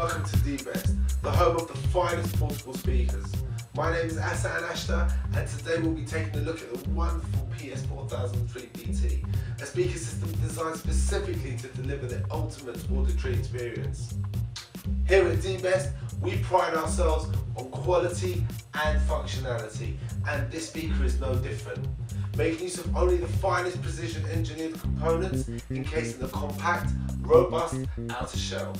Welcome to DBEST, the home of the finest portable speakers. My name is Asa Anashta, and today we'll be taking a look at the wonderful PS4003BT, a speaker system designed specifically to deliver the ultimate auditory experience. Here at DBEST, we pride ourselves on quality and functionality, and this speaker is no different. Making use of only the finest precision engineered components encased in a compact, robust outer shell.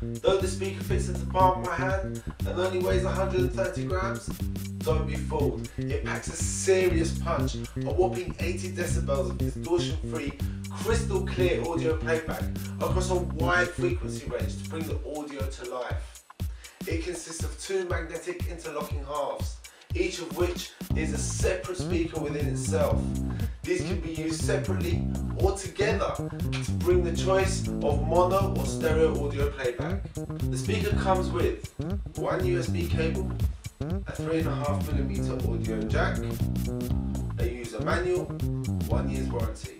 Though the speaker fits into the palm of my hand and only weighs 130 grams, don't be fooled, it packs a serious punch, a whopping 80 decibels of distortion-free, crystal clear audio playback across a wide frequency range to bring the audio to life. It consists of two magnetic interlocking halves, each of which is a separate speaker within itself. These can be used separately or together to bring the choice of mono or stereo audio playback. The speaker comes with one USB cable, a 3.5mm audio jack, a user manual, 1 year's warranty.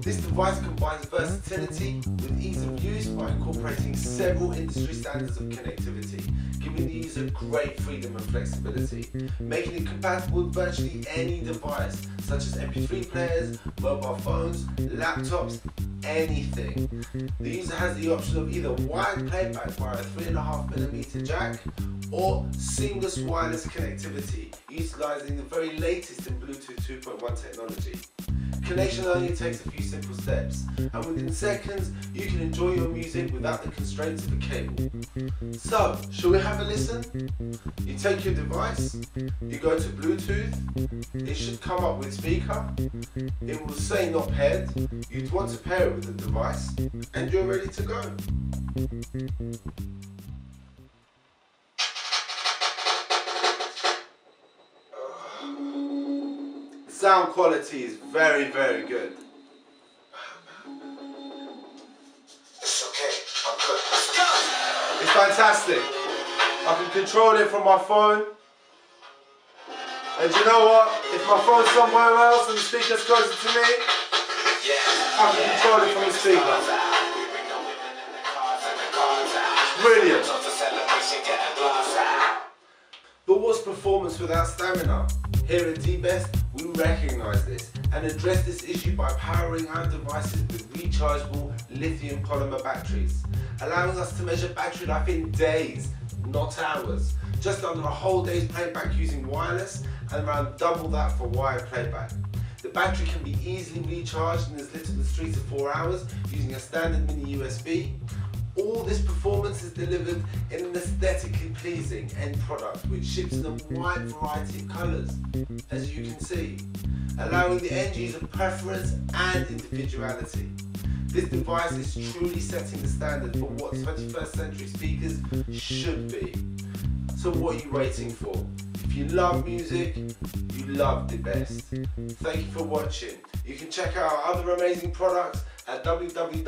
This device combines versatility with ease of use by incorporating several industry standards of connectivity, giving the user great freedom and flexibility, making it compatible with virtually any device, such as MP3 players, mobile phones, laptops, anything. The user has the option of either wired playback via a 3.5mm jack or seamless wireless connectivity, utilising the very latest in Bluetooth 2.1 technology. Connection only takes a few simple steps, and within seconds you can enjoy your music without the constraints of a cable. So, shall we have a listen? You take your device, you go to Bluetooth, it should come up with speaker, it will say not paired, you'd want to pair it with the device, and you're ready to go. Sound quality is very, very good. It's okay, I'm good. Let's go. It's fantastic. I can control it from my phone. And you know what? If my phone's somewhere else and the speaker's closer to me, I can control it from the speaker. Brilliant. But what's performance without stamina? Here at DBEST, we recognise this and address this issue by powering our devices with rechargeable lithium polymer batteries, allowing us to measure battery life in days, not hours. Just under a whole day's playback using wireless and around double that for wired playback. The battery can be easily recharged in as little as 3 to 4 hours using a standard mini USB. All this performance is delivered in an aesthetically pleasing end product which ships in a wide variety of colours, as you can see, allowing the end user preference and individuality. This device is truly setting the standard for what 21st century speakers should be. So what are you waiting for? If you love music, you love DBEST. Thank you for watching. You can check out our other amazing products at www.dbest.co.uk.